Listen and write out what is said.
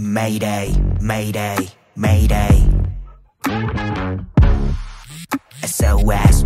Mayday, Mayday, Mayday. SOS.